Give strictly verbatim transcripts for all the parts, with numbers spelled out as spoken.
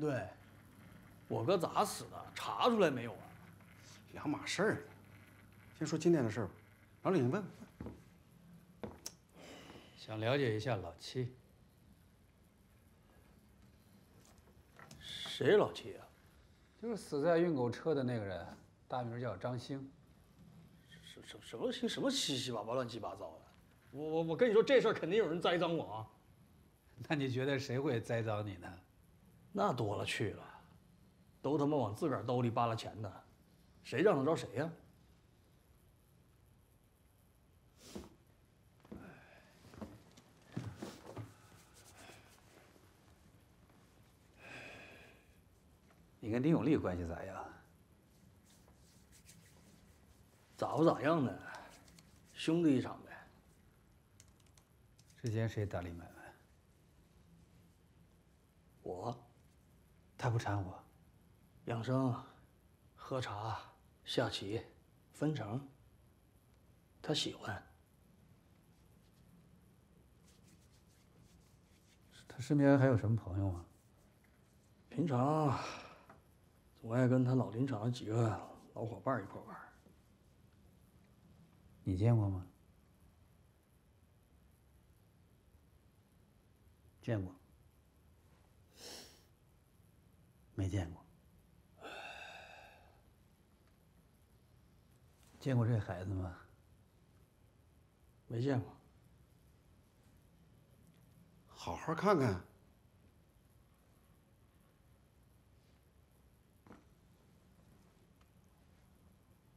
队，我哥咋死的？查出来没有啊？两码事儿。先说今天的事儿吧。老李，你问问。想了解一下老七。谁老七啊？就是死在运狗车的那个人，大名叫张兴。什什什么兴什么七七八八乱七八糟的？我我我跟你说，这事儿肯定有人栽赃我啊。 那你觉得谁会栽赃你呢？那多了去了，都他妈往自个儿兜里扒拉钱呢，谁让得着谁呀？你跟丁永利关系咋样？咋不咋样呢？兄弟一场呗。之前谁打你买卖？ 我，他不掺和，养生、喝茶、下棋、分成，他喜欢。他身边还有什么朋友吗？平常总爱跟他老林场的几个老伙伴一块玩。你见过吗？见过。 没见过，见过这孩子吗？没见过，好好看看。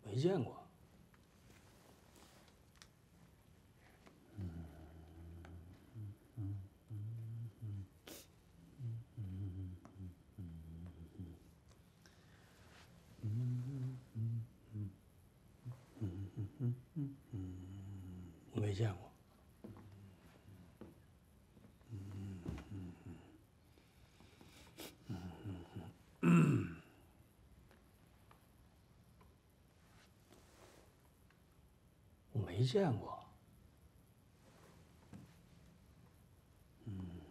没见过。 没见过。我没见过。嗯，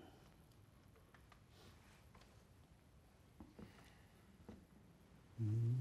嗯。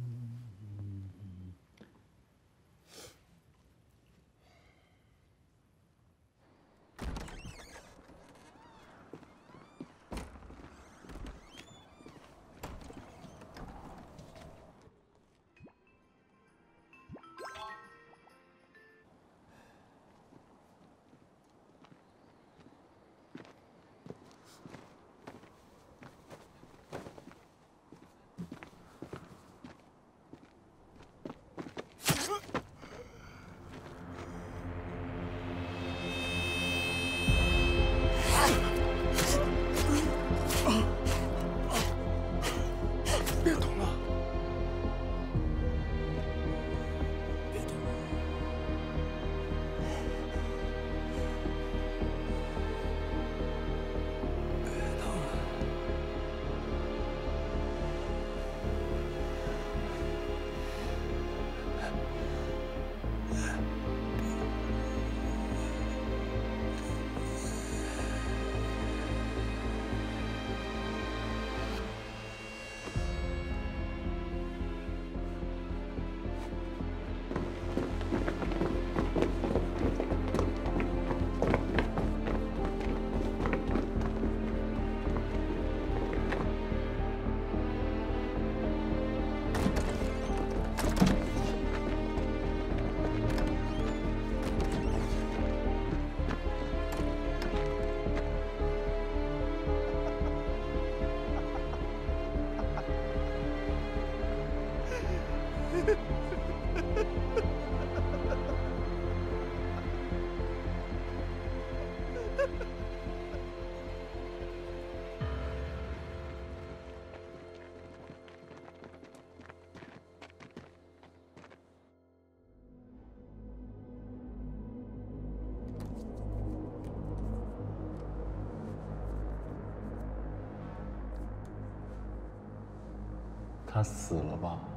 他死了吧？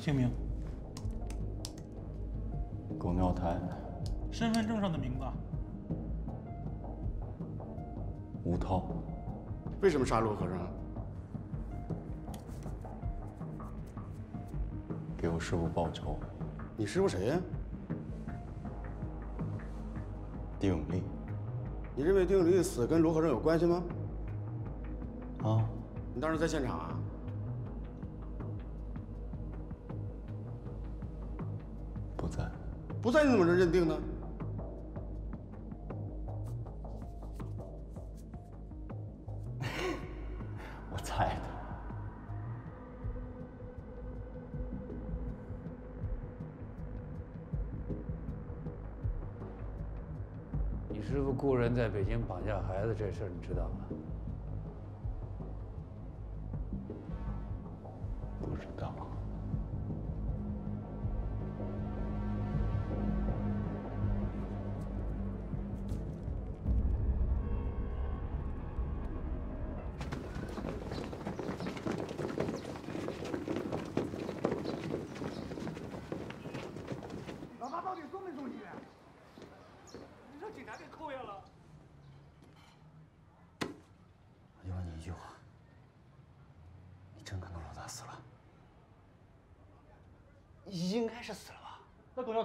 姓名、狗尿苔、身份证上的名字，吴涛。为什么杀陆和尚？给我师傅报仇。你师傅谁呀？丁永利。你认为丁永利死跟陆和尚有关系吗？啊？你当时在现场啊？ 不在你怎么能认定呢？我猜的。你师傅雇人在北京绑架孩子这事儿，你知道吗？不知道。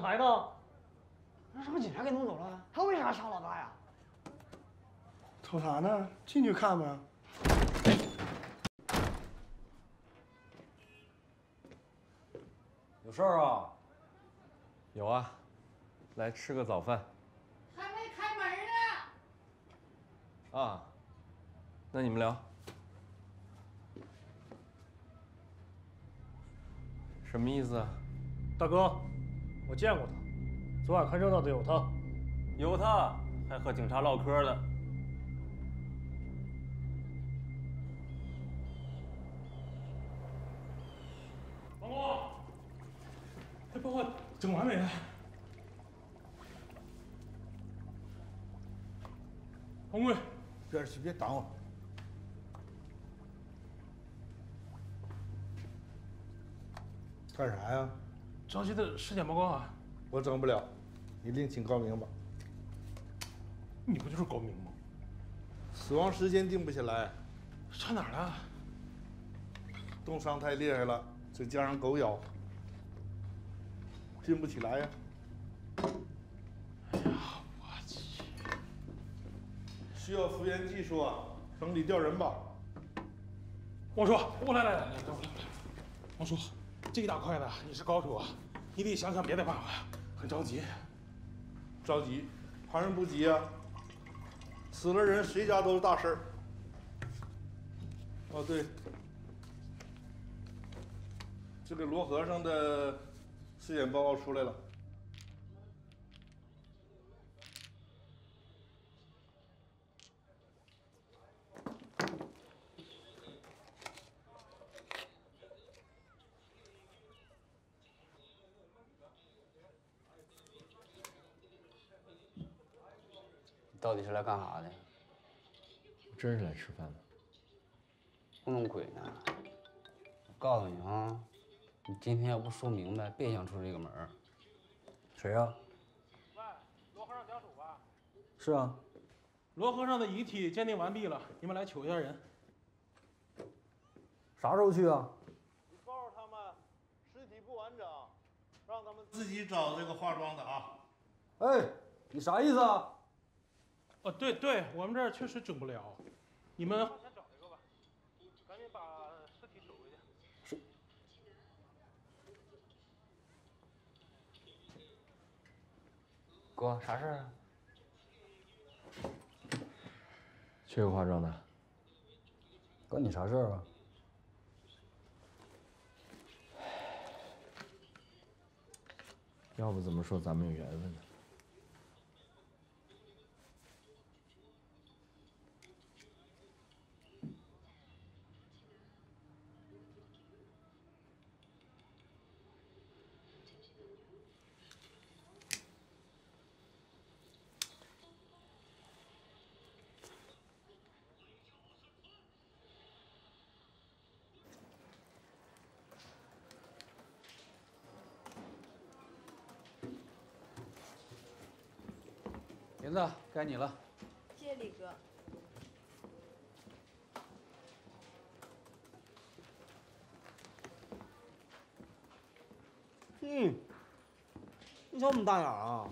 孩子，那是不是警察给弄走了？他为啥杀老大呀？瞅啥呢？进去看呗。有事儿啊？有啊，来吃个早饭。还没开门呢。啊，那你们聊。什么意思啊？大哥。 我见过他，昨晚看热闹的有他，有他还和警察唠嗑的。王工，这帮我整完没啊？王贵，别去，别挡我。 干啥呀？ 着急的尸检报告啊，我整不了，你另请高明吧。你不就是高明吗？死亡时间定不下来，差哪儿了？冻伤太厉害了，再加上狗咬，定不起来呀。哎呀，我去！需要复原技术啊，整理调人吧。王叔，我来来来来，我来来。王叔。 这一大块呢，你是高手啊，你得想想别的办法呀，很着急。着急，旁人不急啊。死了人，谁家都是大事儿。哦，对，这个罗和尚的尸检报告出来了。到底是来干啥的？我真是来吃饭的。糊弄鬼呢！我告诉你啊，你今天要不说明白，别想出这个门。谁呀？喂，罗和尚家属吧？是啊。罗和尚的遗体鉴定完毕了，你们来取一下人。啥时候去啊？你告诉他们，尸体不完整，让他们自己找这个化妆的啊。哎，你啥意思啊？ 哦，对对，我们这儿确实整不了，你们先找一个吧，赶紧把尸体取回去。是。哥，啥事啊？缺个化妆的。关你啥事儿啊？要不怎么说咱们有缘分呢？林子，该你了。谢谢李哥。嗯，你瞅我们大眼啊，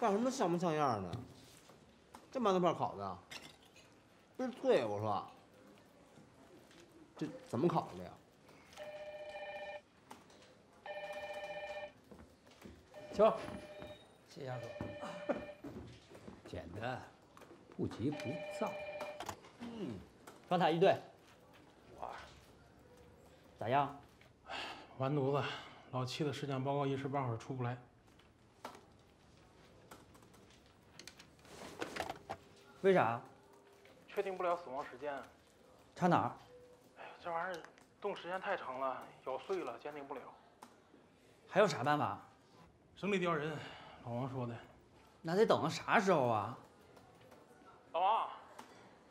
干什么像模像样的？这馒头片烤的，不是脆，我说。这怎么烤的呀？瞧，谢谢阿叔。简单，不急不躁。嗯，双塔一队。五二。咋样？完犊子。 老七的尸检报告一时半会儿出不来，为啥？确定不了死亡时间。差哪儿？哎呀，这玩意儿冻时间太长了，咬碎了，鉴定不了。还有啥办法？省里调人，老王说的。那得等到啥时候啊？老王，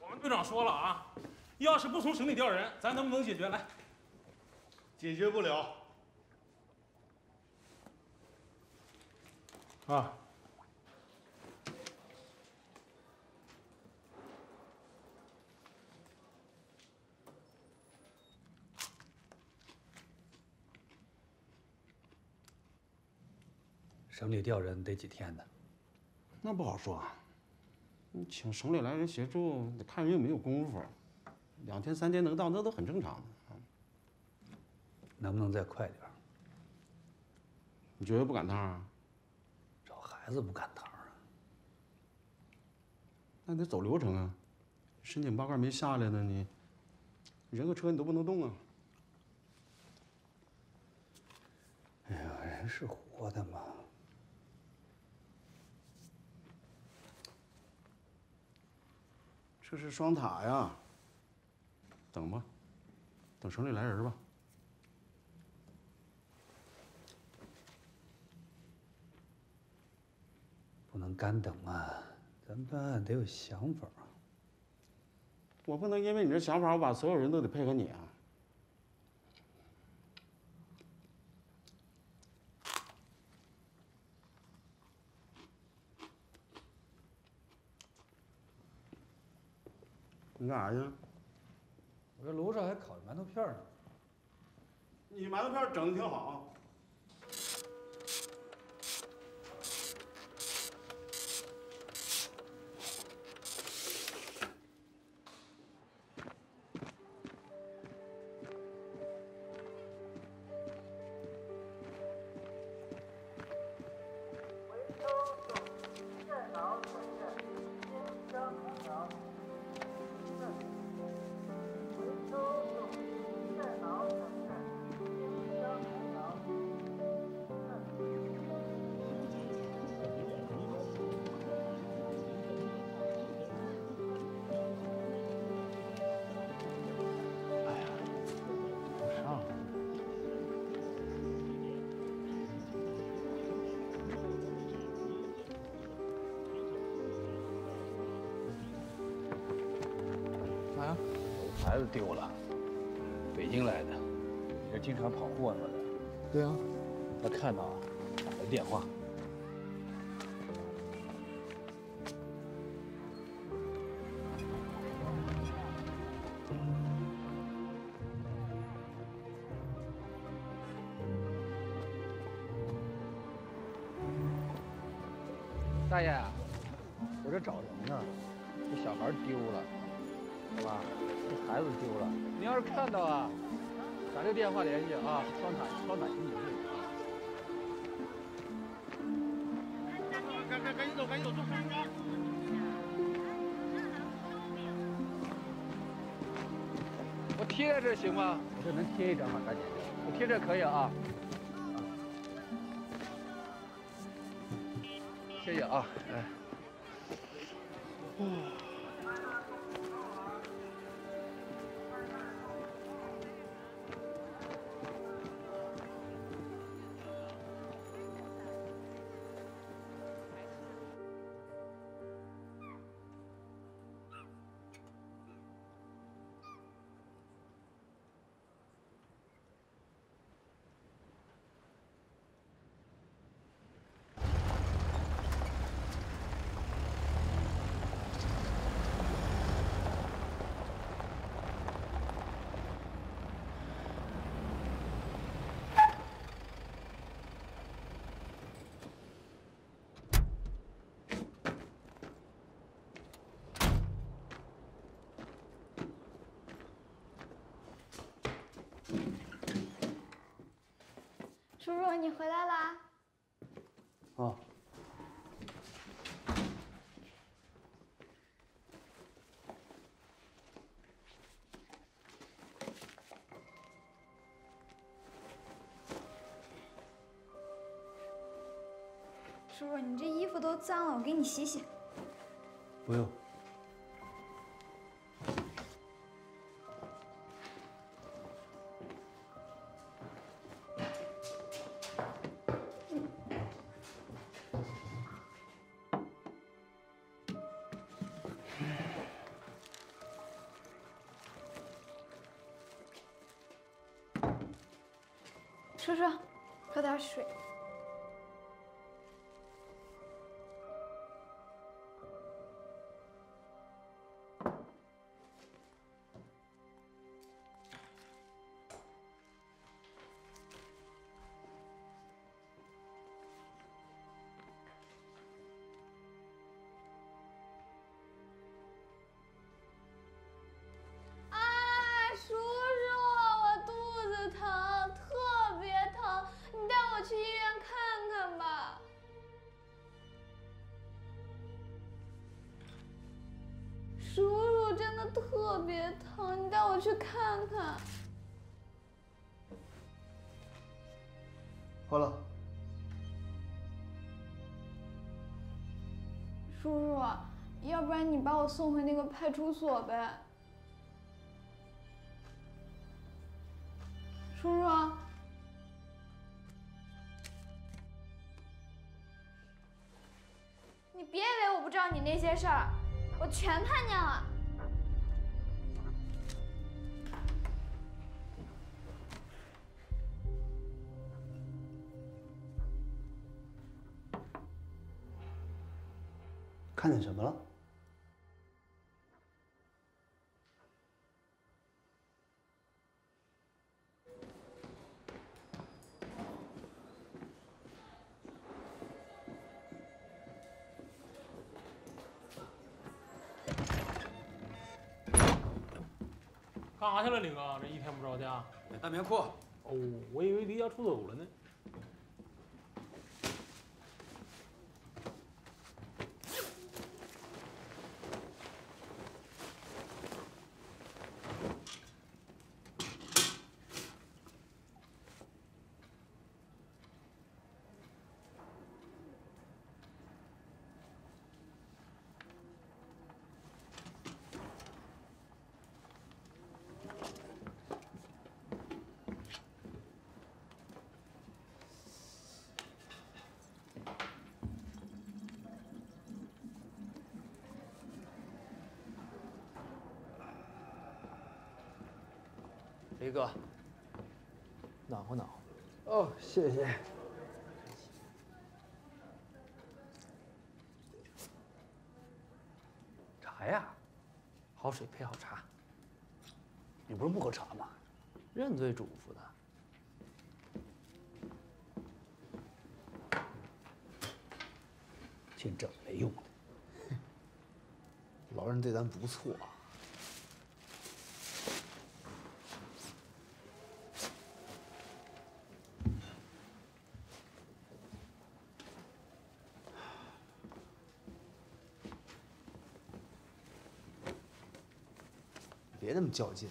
我们队长说了啊，要是不从省里调人，咱能不能解决？来，解决不了。 啊！省里调人得几天呢？那不好说，你请省里来人协助，得看人有没有功夫。两天三天能到，那都很正常的。能不能再快点？你觉得不赶趟啊？ 孩子不赶趟啊，那得走流程啊。申请报告没下来呢，你人和车你都不能动啊。哎呀，人是活的嘛。这是双塔呀，等吧，等省里来人吧。 不能干等啊，咱们办案得有想法啊。我不能因为你这想法，我把所有人都得配合你啊。你干啥去？我这楼上还烤着馒头片呢。你馒头片整的挺好。 孩子丢了，北京来的，也经常跑货呢。对啊，他看到了，打了电话。大爷，我这找人呢，这小孩丢了，对吧？ 这孩子丢了，你要是看到啊，打这个电话联系啊，双塔双塔刑警队。赶赶赶紧走，赶紧走，坐车走。我贴在这行吗？我这能贴一张吗，大姐？我贴这可以啊。谢谢啊，哎。哦。猪猪，你回来啦？哦。猪猪，你这衣服都脏了，我给你洗洗。不用。 叔叔，喝点水。啊，叔叔，我肚子疼，特。 你带我去医院看看吧。叔叔真的特别疼，你带我去看看。好了。叔叔，要不然你把我送回那个派出所呗。叔叔。 别以为我不知道你那些事儿，我全看见了。看见什么了？干啥去了，李哥？这一天不着家。买大棉裤。哦，我以为离家出走了呢。雷哥，暖和暖和。哦，谢谢。茶呀，好水配好茶。你不是不喝茶吗？认罪嘱咐的。 净整没用的，老人对咱不错啊。别那么较劲。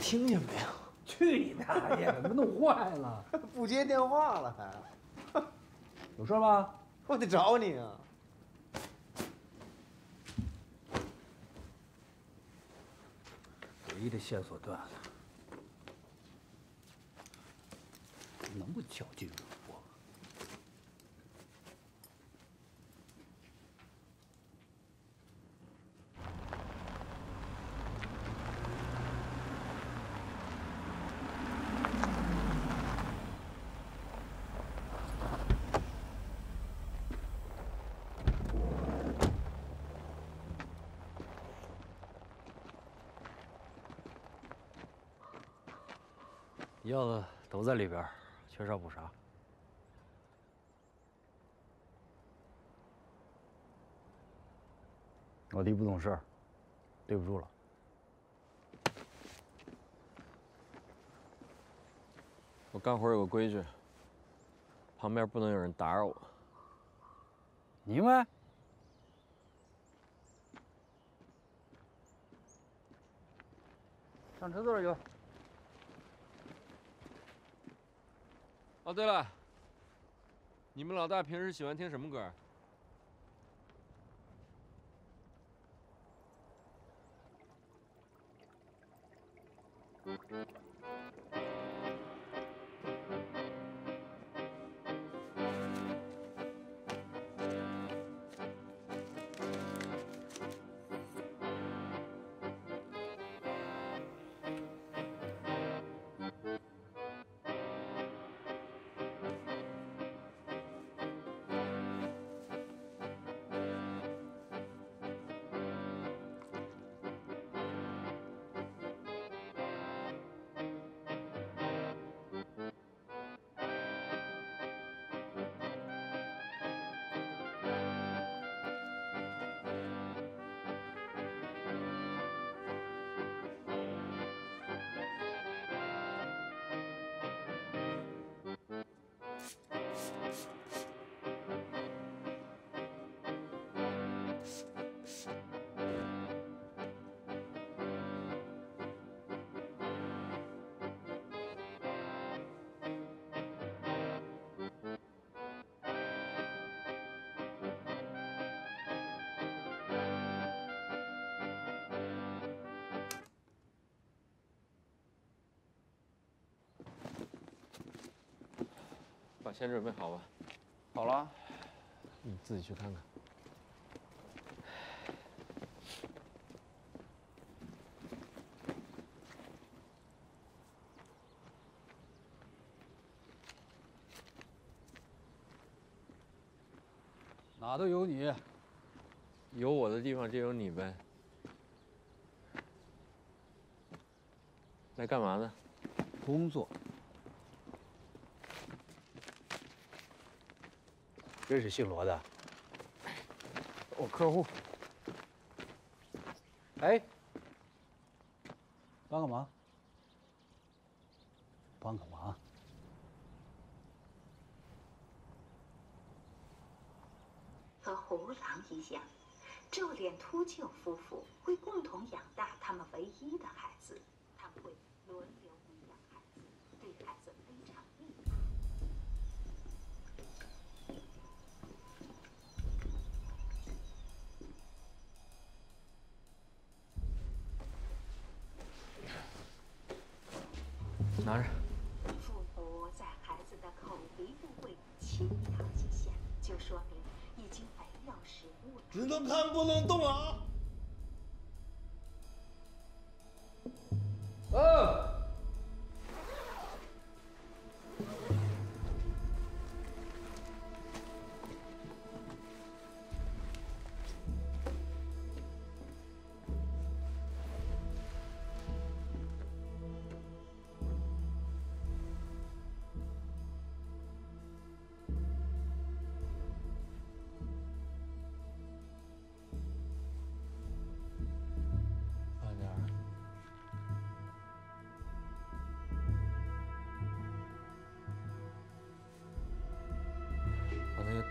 听见没有？去你大爷！怎么弄坏了？不接电话了还？有事吗？我得找你啊！唯一的线索断了，能不较劲吗？我。钥匙都在里边，缺啥补啥。我弟不懂事，对不住了。我干活有个规矩，旁边不能有人打扰我。明白？上车座去吧。哦，对了，你们老大平时喜欢听什么歌？ 把钱准备好吧，好了，你自己去看看。哪都有你，有我的地方就有你呗。来干嘛呢？工作。 认识姓罗的，我客户。哎，帮个忙，帮个忙。和胡狼一样，皱脸秃鹫夫妇会共同养大他们唯一的孩子，他们会轮流喂养孩子，对孩子非常溺爱。 拿着。父母在孩子的口鼻部位轻咬几下，就说明已经没有食物了。只能看不能动啊！嗯。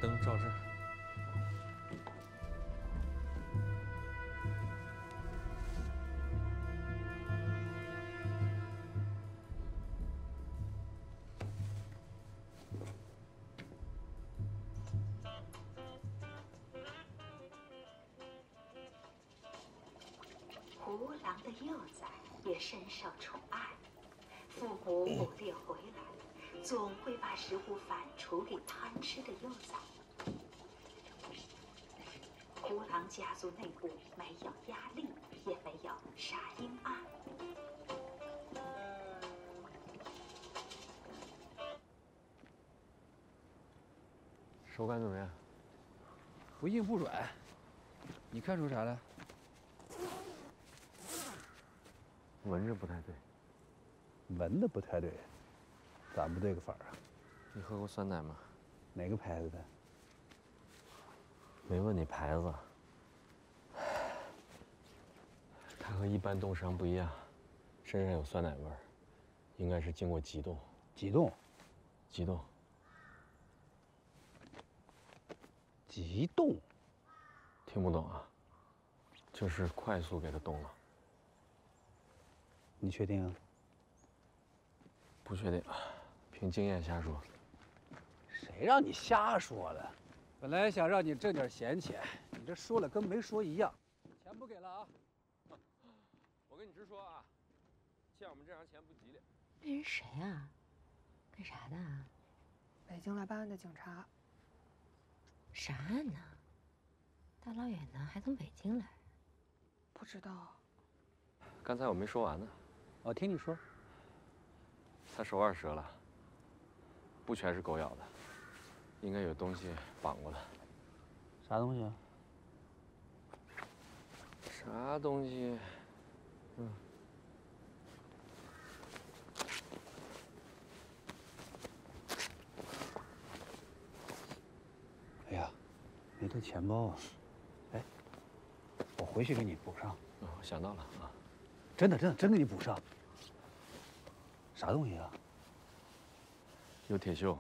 灯照这儿，胡狼的幼崽也深受宠爱，父母捕猎回来。 总会把食物反刍给贪吃的幼崽。胡狼家族内部没有压力，也没有杀婴案。手感怎么样？不硬不软，你看出啥来？闻着不太对，闻的不太对。 咋不对个法啊？你喝过酸奶吗？哪个牌子的？没问你牌子。它和一般冻伤不一样，身上有酸奶味儿，应该是经过急冻。几栋？几栋？急冻？听不懂啊，就是快速给它冻了。你确定啊？不确定，凭经验瞎说。谁让你瞎说的？本来想让你挣点闲钱，你这说了跟没说一样。钱不给了啊！我跟你直说啊，欠我们这行钱不吉利。那人谁啊？干啥的啊？北京来办案的警察。啥案呢？大老远的还从北京来？不知道。刚才我没说完呢。我听你说。 他手腕折了，不全是狗咬的，应该有东西绑过他。啥东西啊？啥东西？嗯。哎呀，没带钱包啊！哎，我回去给你补上。嗯，我想到了啊，真的真的真给你补上。 啥东西啊？有铁锈，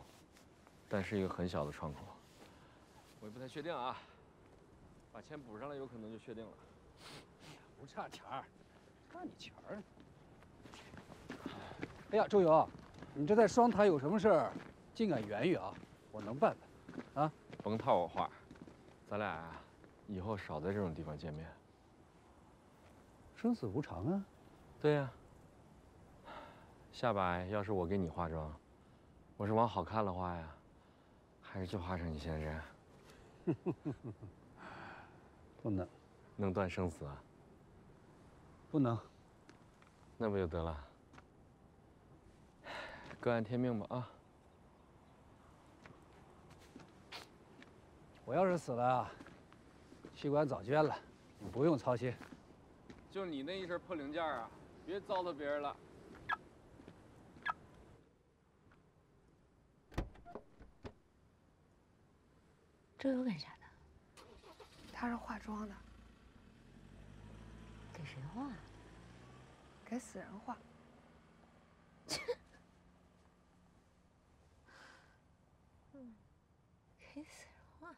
但是一个很小的创口，我也不太确定啊。把钱补上来，有可能就确定了。不差钱儿，差你钱儿。哎呀，周游，你这在双塔有什么事儿，尽管言语啊，我能办的。啊，甭套我话，咱俩以后少在这种地方见面。生死无常啊。对呀、啊。 下摆要是我给你化妆，我是往好看了化呀，还是就化成你先生？不能，能断生死啊？不能，那不就得了？各按天命吧啊！我要是死了啊，器官早捐了，你不用操心。就你那一身破零件啊，别糟蹋别人了。 周游干啥的？他是化妆的。给谁化？给死人化。切。嗯，给死人化。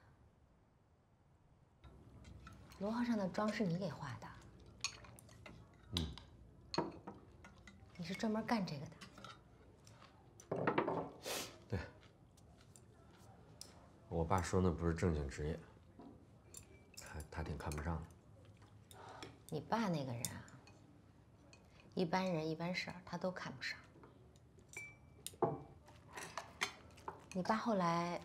罗浩上的妆是你给化的？嗯。你是专门干这个的？ 我爸说那不是正经职业，他他挺看不上的。你爸那个人啊，一般人一般事儿他都看不上。你爸后来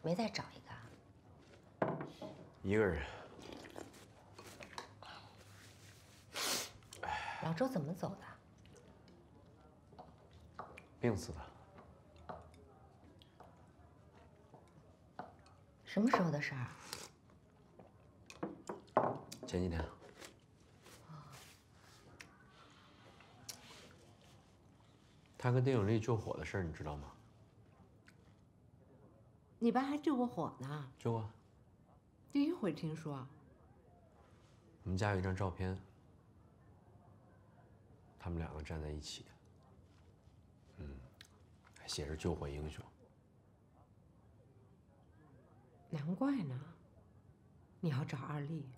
没再找一个？一个人。老周怎么走的？病死的。 什么时候的事儿？前几天。他跟电影里救火的事儿，你知道吗？你爸还救过火呢？救过。第一回听说。我们家有一张照片，他们两个站在一起，嗯，还写着“救火英雄”。 难怪呢，你要找二丽。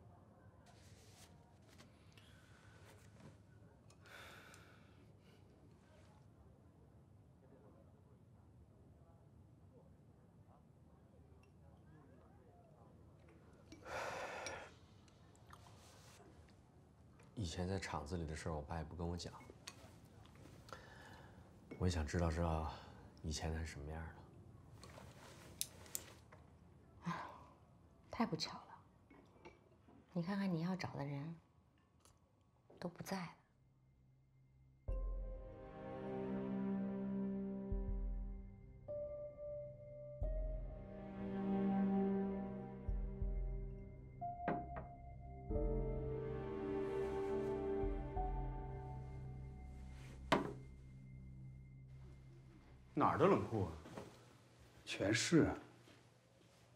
以前在厂子里的事儿，我爸也不跟我讲，我也想知道知道以前他是什么样的。 太不巧了，你看看你要找的人都不在了。哪儿的冷库啊？全市啊。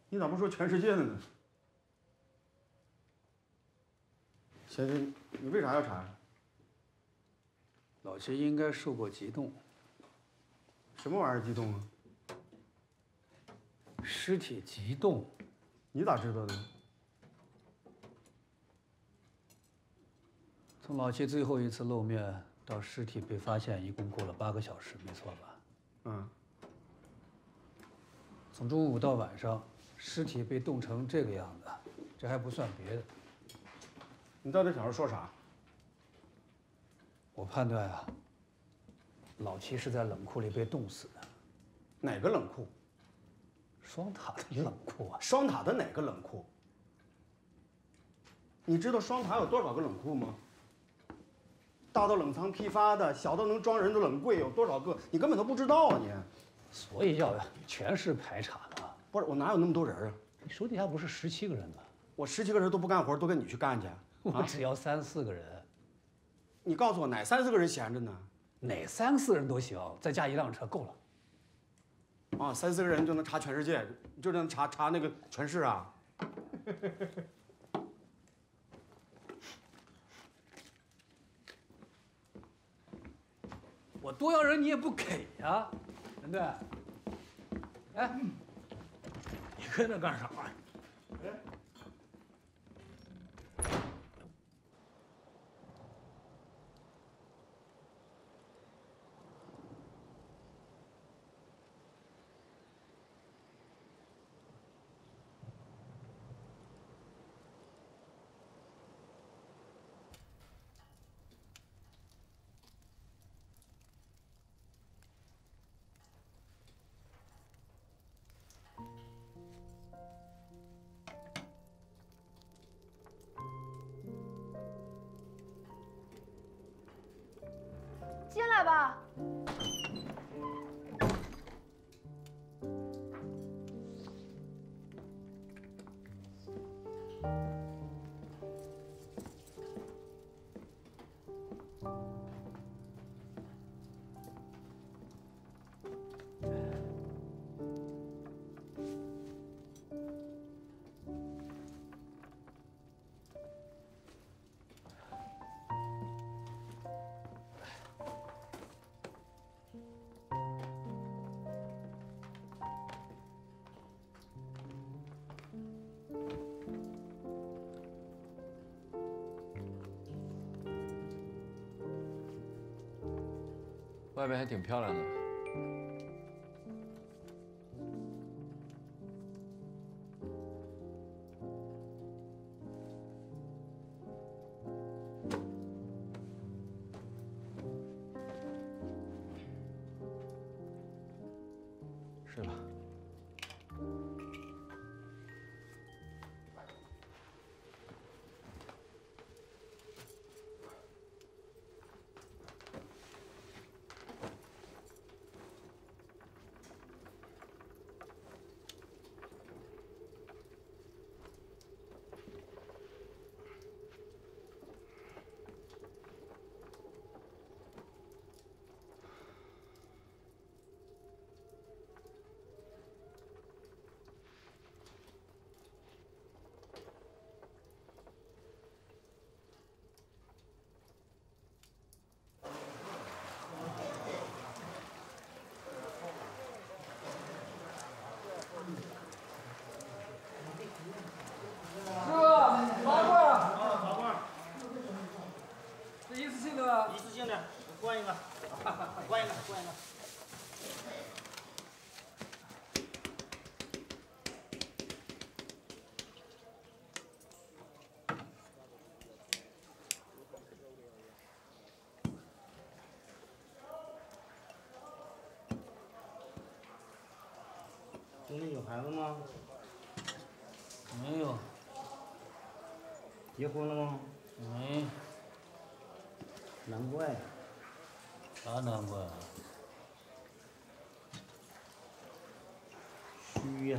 你咋不说全世界的呢？先生，你为啥要查呀？老七应该受过激动，什么玩意儿激动啊？尸体激动，你咋知道的？从老七最后一次露面到尸体被发现，一共过了八个小时，没错吧？嗯。从中午到晚上，尸体被冻成这个样子，这还不算别的。你到底想要说啥？我判断啊，老七是在冷库里被冻死的。哪个冷库？双塔的冷库啊！双塔的哪个冷库？你知道双塔有多少个冷库吗？大到冷藏批发的，小到能装人的冷柜有多少个？你根本都不知道啊你！所以要全市排查嘛。不是，我哪有那么多人啊？你手底下不是十七个人吗？我十七个人都不干活，都跟你去干去。我只要三四个人。你告诉我哪三四个人闲着呢？哪三四人都行，再加一辆车够了。啊，三四个人就能查全世界，就能查查那个全市啊。我多要人你也不给呀，陈队。哎，你跟着干啥呀？哎。 进来吧。外面还挺漂亮的。睡吧。你们有孩子吗？没有。结婚了吗？没。难怪。啥难怪啊？虚呀。